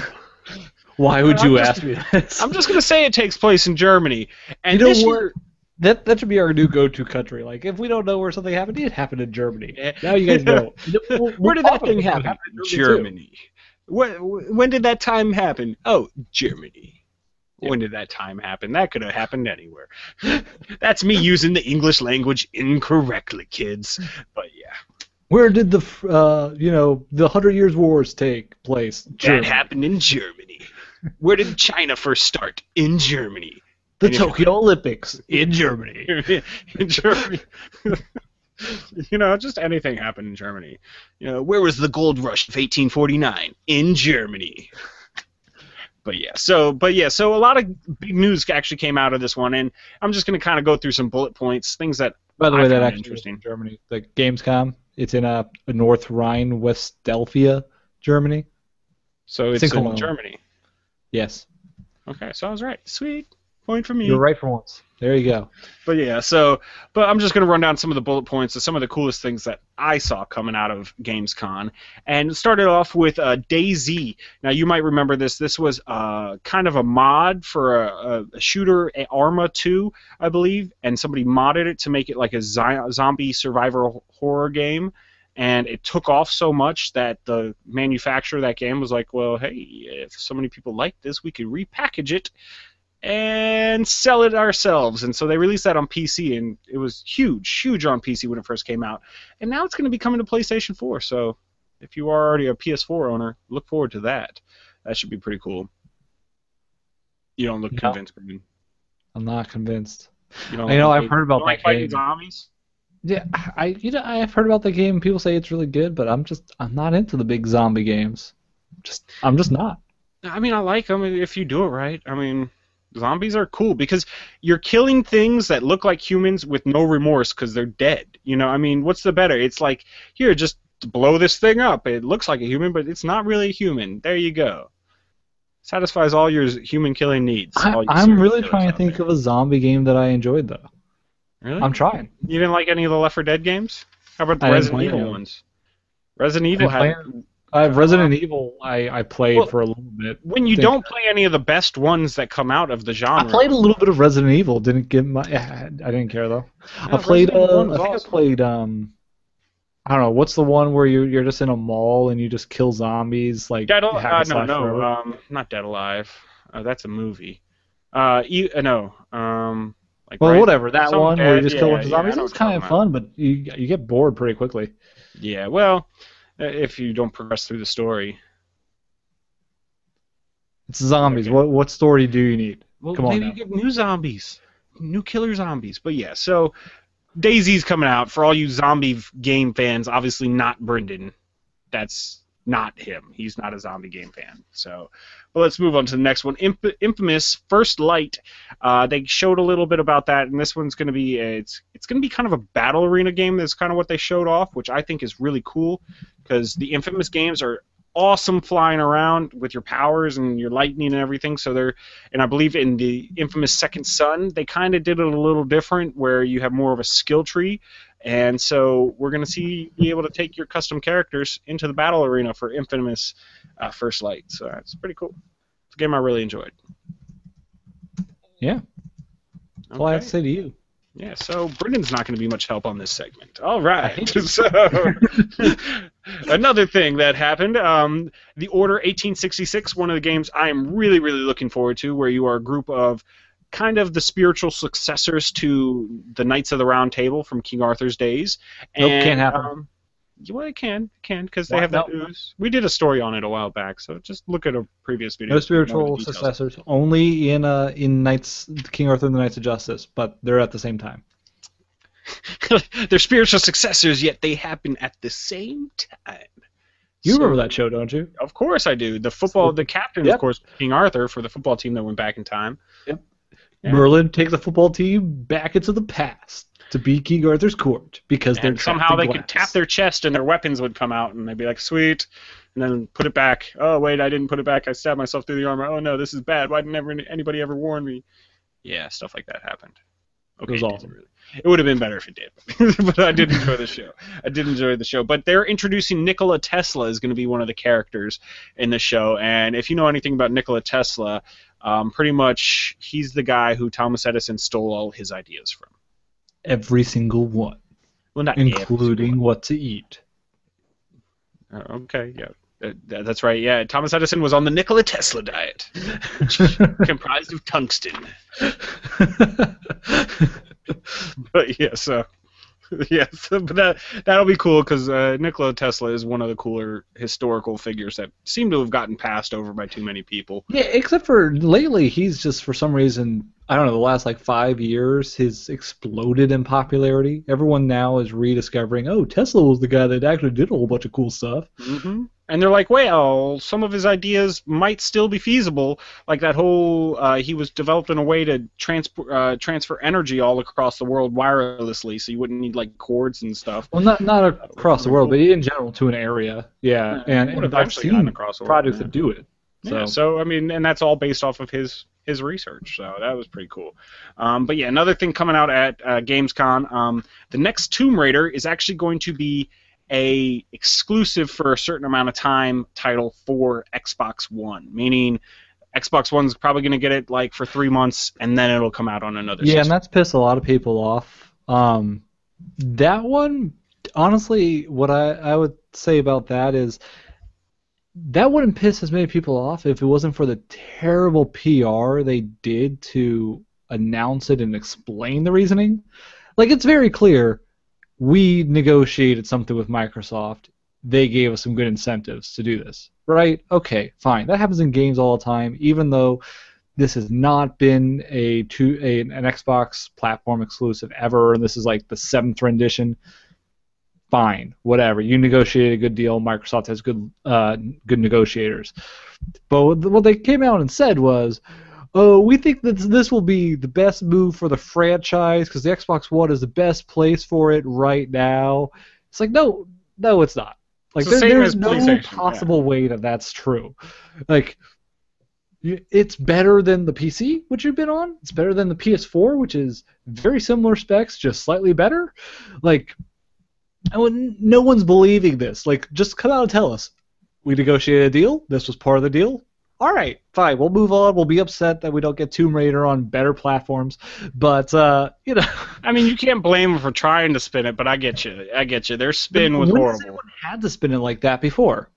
Why would you ask me this? I'm just going to say it takes place in Germany. And you know this year, that should be our new go-to country. Like, if we don't know where something happened, it happened in Germany. Now you guys know. Where did that thing happen? Germany. When did that time happen? Oh, Germany. When did that time happen? That could have happened anywhere. That's me using the English language incorrectly, kids. But yeah. Where did the the 100 Years' Wars take place? Germany. That happened in Germany. Where did China first start? In Germany. The Tokyo Olympics in Germany. In Germany. Just anything happened in Germany. Where was the gold rush of 1849? In Germany. But yeah, so a lot of big news actually came out of this one, and I'm just going to kind of go through some bullet points, things that. By the way, that actually interesting. In Germany, the Gamescom, it's in North Rhine-Westphalia, Germany. So it's in Germany. Yes. Okay, so I was right. Sweet point for me. You're right for once. There you go. But yeah, but I'm just going to run down some of the bullet points of some of the coolest things that I saw coming out of Gamescom. And it started off with DayZ. Now, you might remember this. This was kind of a mod for a shooter, Arma 2, I believe, and somebody modded it to make it like a zombie survival horror game. And it took off so much that the manufacturer of that game was like, well, hey, if so many people like this, we could repackage it and sell it ourselves. And so they released that on PC, and it was huge on PC when it first came out. And now it's going to be coming to PlayStation 4, so if you are already a PS4 owner, look forward to that. That should be pretty cool. You don't look convinced, Brendan. I'm not convinced. I've heard about that game. Zombies? Yeah, I've heard about the game. People say it's really good, but I'm not into the big zombie games. I'm just not. I mean, I like them if you do it right. I mean, zombies are cool because you're killing things that look like humans with no remorse because they're dead. You know, I mean, what's the better? It's like, here, just blow this thing up. It looks like a human, but it's not really human. There you go. Satisfies all your human killing needs. I'm really trying to think of a zombie game that I enjoyed, though. Really? I'm trying. You didn't like any of the Left 4 Dead games? How about the Resident Evil ones? Resident Evil had... Resident Evil I played for a little bit. When you don't play any of the best ones that come out of the genre. I played a little bit of Resident Evil. I didn't care, though. No, I played I don't know, what's the one where you're just in a mall and you just kill zombies? Like not Dead Alive. That's a movie. Whatever, that one where you just kill a bunch of zombies. It's kind of fun, but you get bored pretty quickly. Yeah, well, if you don't progress through the story. It's zombies. Okay. What story do you need? Well, come on maybe now. You get new zombies. New killer zombies. But yeah, so... DayZ's coming out for all you zombie game fans. Obviously not Brendan. That's not him. He's not a zombie game fan. So, well, let's move on to the next one. Infamous First Light. They showed a little bit about that, and this one's going to be it's going to be kind of a battle arena game. That's kind of what they showed off, which I think is really cool because the Infamous games are awesome flying around with your powers and your lightning and everything. So I believe in the Infamous Second Son, they kind of did it a little different where you have more of a skill tree. And so we're going to be able to take your custom characters into the battle arena for Infamous First Light. So it's pretty cool. It's a game I really enjoyed. Yeah. Okay. Well, I'd say to you. Yeah, so Brendan's not going to be much help on this segment. All right. So another thing that happened, The Order 1866, one of the games I am really, really looking forward to, where you are a group of kind of the spiritual successors to the Knights of the Round Table from King Arthur's days. Nope, can't happen. Well, it can, because they have the ooze. We did a story on it a while back, so just look at a previous video. No spiritual successors, only in King Arthur and the Knights of Justice, but they're at the same time. They're spiritual successors, yet they happen at the same time. You remember that show, don't you? Of course I do. The captain, of course, King Arthur for the football team that went back in time. Yep. Yeah. Merlin takes the football team back into the past. To be King Arthur's court because they're somehow they could tap their chest and their weapons would come out and they'd be like, sweet, and then put it back. Oh wait, I didn't put it back. I stabbed myself through the armor. Oh no, this is bad. Why didn't anybody ever warn me? Yeah, stuff like that happened. Okay, it was awesome. It would have been better if it did, but I did enjoy the show. But they're introducing Nikola Tesla is going to be one of the characters in the show, and if you know anything about Nikola Tesla, pretty much he's the guy who Thomas Edison stole all his ideas from. Every single one. Well, not including what to eat. Okay, yeah. That's right, yeah. Thomas Edison was on the Nikola Tesla diet, which comprised of tungsten. But, yeah, so... Yeah, but that'll be cool because Nikola Tesla is one of the cooler historical figures that seem to have gotten passed over by too many people. Yeah, except for lately, he's just for some reason, I don't know, the last like 5 years, he's exploded in popularity. Everyone now is rediscovering, oh, Tesla was the guy that actually did a whole bunch of cool stuff. Mm-hmm. And they're like, well, some of his ideas might still be feasible, like that whole he was developing a way to transfer energy all across the world wirelessly, so you wouldn't need like cords and stuff. Well, not across the world, but in general to an area. Yeah, yeah, and I've seen across the world, projects that do it. So. Yeah, so I mean, and that's all based off of his research, so that was pretty cool. But yeah, another thing coming out at Gamescom, the next Tomb Raider is actually going to be a exclusive for a certain amount of time title for Xbox One, meaning Xbox One's probably going to get it like for 3 months and then it'll come out on another system. Yeah, and that's pissed a lot of people off. That one, honestly, what I would say about that is that wouldn't piss as many people off if it wasn't for the terrible PR they did to announce it and explain the reasoning. Like, it's very clear. We negotiated something with Microsoft. They gave us some good incentives to do this. Right? Okay, fine. That happens in games all the time, even though This has not been an Xbox platform exclusive ever, and this is like the 7th rendition. Fine, whatever. You negotiate a good deal. Microsoft has good negotiators. But what they came out and said was, "Oh, we think that this will be the best move for the franchise because the Xbox One is the best place for it right now." It's like, no, it's not. Like, there's no possible way that that's true. Like, it's better than the PC, which you've been on. It's better than the PS4, which is very similar specs, just slightly better. Like, no one's believing this. Like, just come out and tell us. We negotiated a deal. This was part of the deal. All right, fine. We'll move on. We'll be upset that we don't get Tomb Raider on better platforms. But, you know. I mean, you can't blame them for trying to spin it, but I get you. I get you. Their spin was horrible. Has anyone had to spin it like that before?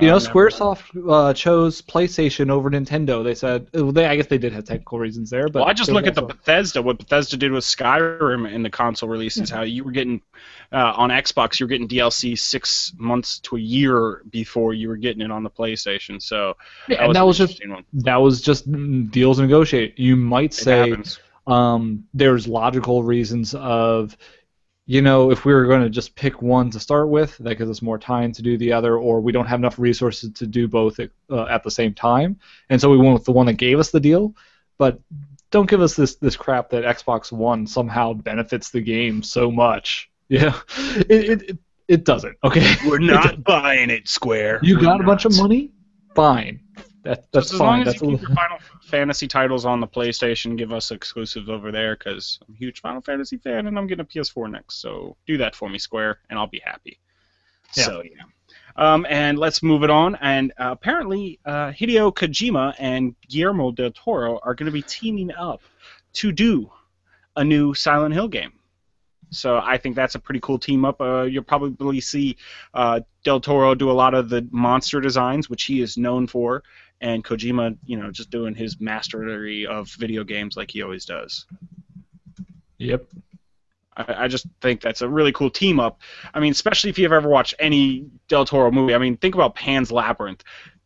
You know, Squaresoft chose PlayStation over Nintendo. They said, I guess they did have technical reasons there. But well, I just look at Bethesda. What Bethesda did with Skyrim in the console releases, how you were getting, on Xbox, you were getting DLC 6 months to a year before you were getting it on the PlayStation. So yeah, that was just deals negotiated. You might say there's logical reasons of, you know, if we were going to just pick one to start with, that gives us more time to do the other, or we don't have enough resources to do both at the same time, and so we went with the one that gave us the deal. But don't give us this crap that Xbox One somehow benefits the game so much. Yeah, it doesn't. Okay, we're not buying it, Square. You got a bunch of money? Fine. That's just as fine. Long as you keep your Final Fantasy titles on the PlayStation, give us exclusives over there, because I'm a huge Final Fantasy fan, and I'm getting a PS4 next, so do that for me, Square, and I'll be happy. Yeah. So, yeah. And let's move it on, and apparently Hideo Kojima and Guillermo del Toro are going to be teaming up to do a new Silent Hill game. So I think that's a pretty cool team-up. You'll probably see Del Toro do a lot of the monster designs, which he is known for, and Kojima, you know, just doing his mastery of video games like he always does. Yep. I just think that's a really cool team-up. I mean, especially if you've ever watched any Del Toro movie. I mean, think about Pan's Labyrinth.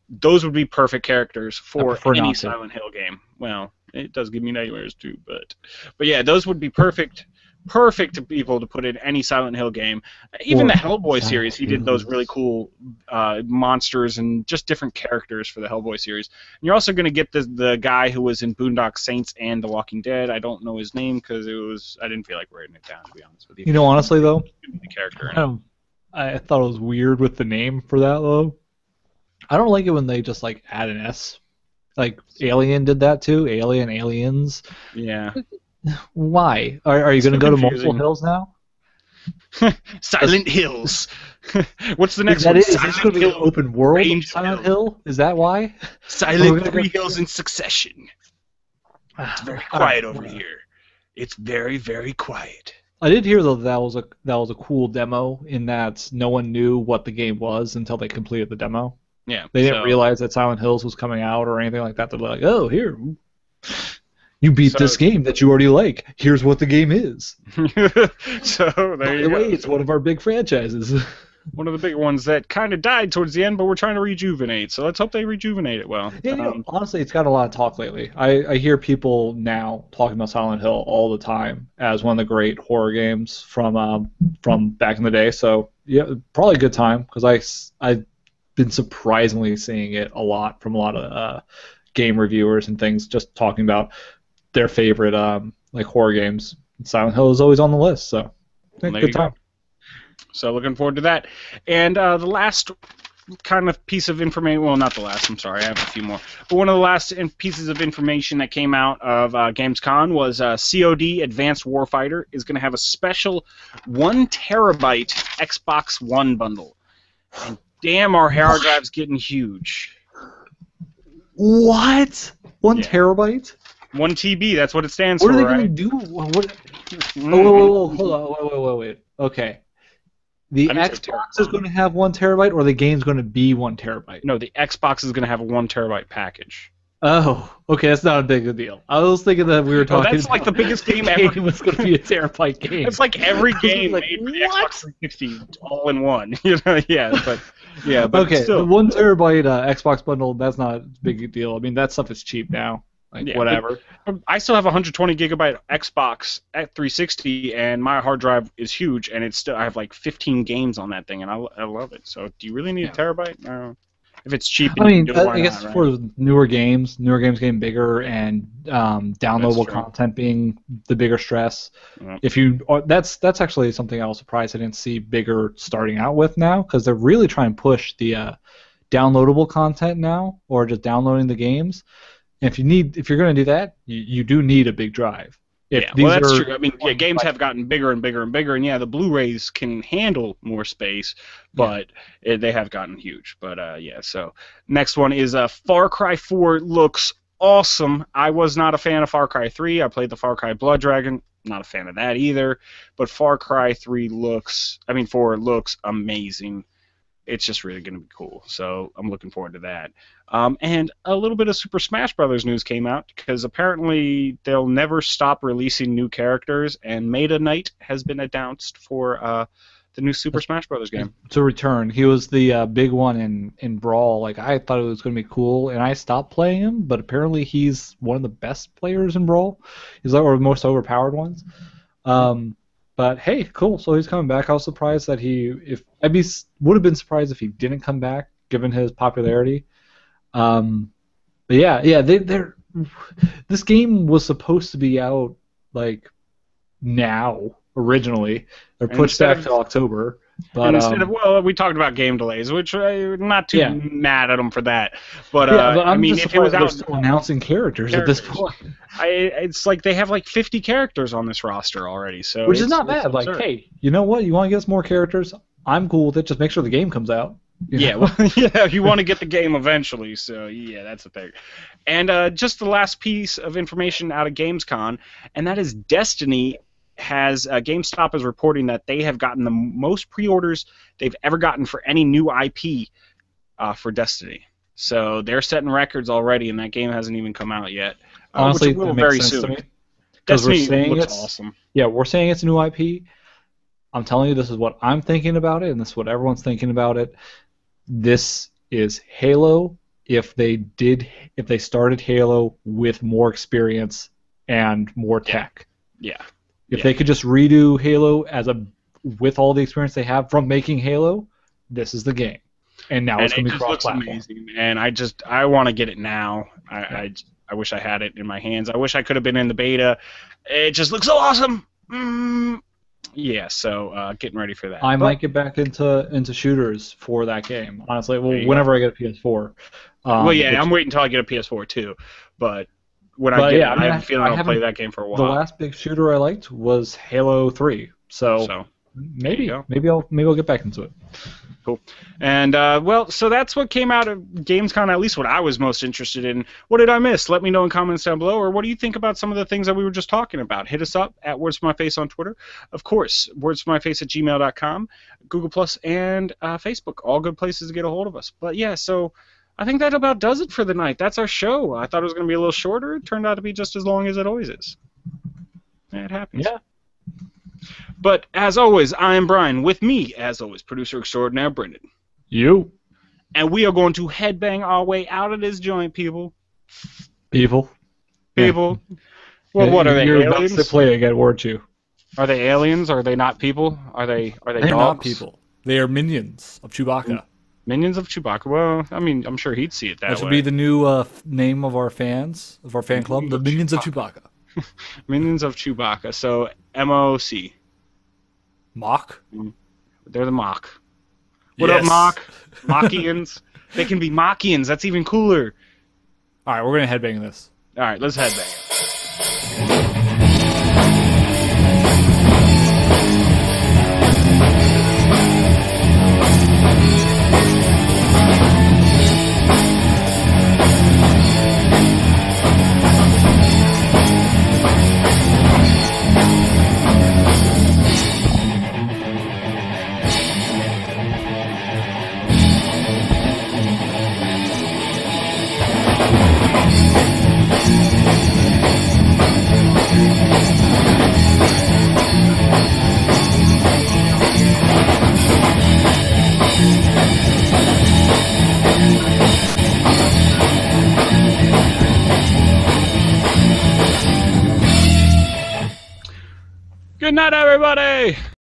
Those would be perfect characters for any Silent Hill game. Well, it does give me nightmares, too, but yeah, those would be perfect people to put in any Silent Hill game. Even the Hellboy series, he did those really cool monsters and just different characters for the Hellboy series. And you're also going to get the guy who was in Boondock Saints and The Walking Dead. I don't know his name because I didn't feel like writing it down, to be honest with you. You know, honestly, though, the character. I thought it was weird with the name for that, though. I don't like it when they just, like, add an S. Like, Alien did that, too. Aliens. Yeah. Why? Are you going to go to multiple hills now? Silent Hills. What's the next one? Is this going to be open world? Silent Hill? Is that why? Silent three hills in succession. It's very quiet over here. It's very, very quiet. I did hear, though, that was a cool demo in that no one knew what the game was until they completed the demo. Yeah. They didn't realize that Silent Hills was coming out or anything like that. They're like, oh, here. You beat this game that you already like. Here's what the game is. By the way, it's one of our big franchises. One of the big ones that kind of died towards the end, but we're trying to rejuvenate. So let's hope they rejuvenate it well. Yeah, honestly, it's gotten a lot of talk lately. I hear people now talking about Silent Hill all the time as one of the great horror games from back in the day. So yeah, probably a good time because I've been surprisingly seeing it a lot from a lot of game reviewers and things just talking about their favorite like horror games. Silent Hill is always on the list, so good time. So looking forward to that. And the last kind of piece of information, well, not the last, I'm sorry, I have a few more. But one of the last pieces of information that came out of Gamescom was COD Advanced Warfighter is going to have a special 1 terabyte Xbox One bundle. And damn, our hard drive's getting huge. What? 1 terabyte? 1 TB, that's what it stands for, right? What are they going to do? Oh, hold on, wait. Okay. The Xbox is going to have 1 terabyte, or the game's going to be 1 terabyte? No, the Xbox is going to have a 1 terabyte package. Oh, okay, that's not a big deal. I was thinking that we were talking that's like the biggest game ever was going to be a terabyte game. It's like every game like, made for the Xbox 360 all in one. You know, yeah, but okay, still. The 1 terabyte Xbox bundle, that's not a big deal. I mean, that stuff is cheap now. Like, yeah, whatever. I still have a 120-gigabyte Xbox at 360, and my hard drive is huge, and it's still, I have like 15 games on that thing, and I love it. So do you really need a terabyte? I don't know. If it's cheap, I mean, I guess not, right? For newer games getting bigger and downloadable content being the bigger stress. Yeah. If you, that's actually something I was surprised I didn't see bigger starting out with now, because they're really trying to push the downloadable content now, or just downloading the games. And if you're going to do that, you do need a big drive. That's true. I mean, yeah, games have gotten bigger and bigger and bigger, and yeah, the Blu-rays can handle more space, but they have gotten huge. But yeah, so next one is Far Cry 4 looks awesome. I was not a fan of Far Cry 3. I played the Far Cry Blood Dragon. Not a fan of that either. But Far Cry 4 looks amazing. It's just really going to be cool, so I'm looking forward to that. And a little bit of Super Smash Bros. News came out, because apparently they'll never stop releasing new characters, and Maida Knight has been announced for the new Super Smash Bros. Game. To return. He was the big one in Brawl. Like, I thought it was going to be cool, and I stopped playing him, but apparently he's one of the best players in Brawl. He's one of the most overpowered ones. But hey, cool. So he's coming back. I was surprised that would have been surprised if he didn't come back, given his popularity. But yeah. This game was supposed to be out like now originally. They're pushed back to October. But we talked about game delays, which I'm not too mad at them for that. But but I mean, if it was out, still announcing characters at this point, it's like they have like 50 characters on this roster already. So which is not bad. Like, hey, you know what? You want to get us more characters? I'm cool with it. Just make sure the game comes out. Yeah, well, you want to get the game eventually, so yeah, that's the thing. And just the last piece of information out of Gamescom, and that is Destiny has GameStop is reporting that they have gotten the most pre-orders they've ever gotten for any new IP for Destiny. So they're setting records already, and that game hasn't even come out yet. Honestly, which it will very soon. Destiny looks awesome. Yeah, we're saying it's a new IP. I'm telling you, this is what I'm thinking about it, and this is what everyone's thinking about it. This is Halo. If they started Halo with more experience and more tech. Yeah. If they could just redo Halo with all the experience they have from making Halo, this is the game. And now it's going to be cross-platform. Amazing, and I want to get it now. I wish I had it in my hands. I wish I could have been in the beta. It just looks so awesome. Yeah, so getting ready for that. I might get back into shooters for that game. Honestly, whenever I get a PS4. I'm waiting until I get a PS4 too, but. I have a feeling I'll play that game for a while. The last big shooter I liked was Halo 3, so maybe I'll get back into it. Cool. And so that's what came out of Gamescom, at least what I was most interested in. What did I miss? Let me know in comments down below, or what do you think about some of the things that we were just talking about? Hit us up at WordsForMyFace on Twitter. Of course, WordsForMyFace at gmail.com, Google Plus, and Facebook, all good places to get a hold of us. But yeah, so I think that about does it for the night. That's our show. I thought it was going to be a little shorter. It turned out to be just as long as it always is. It happens. Yeah. But as always, I am Brian. With me, as always, producer extraordinaire Brendan. You. And we are going to headbang our way out of this joint, people. People. Yeah. Well, what are they? You're aliens? About to play again, weren't you? Are they aliens? Are they not people? Are they dogs? Not people. They are minions of Chewbacca. Mm. Minions of Chewbacca. Well, I mean, I'm sure he'd see it that way. That should be the new name of our fans, of our fan club, the Minions of Chewbacca. Minions of Chewbacca. So, MOC. Mock? They're the mock. What up, mock? Mockians. They can be Mockians. That's even cooler. All right, we're going to headbang this. All right, let's headbang it. Good night, everybody!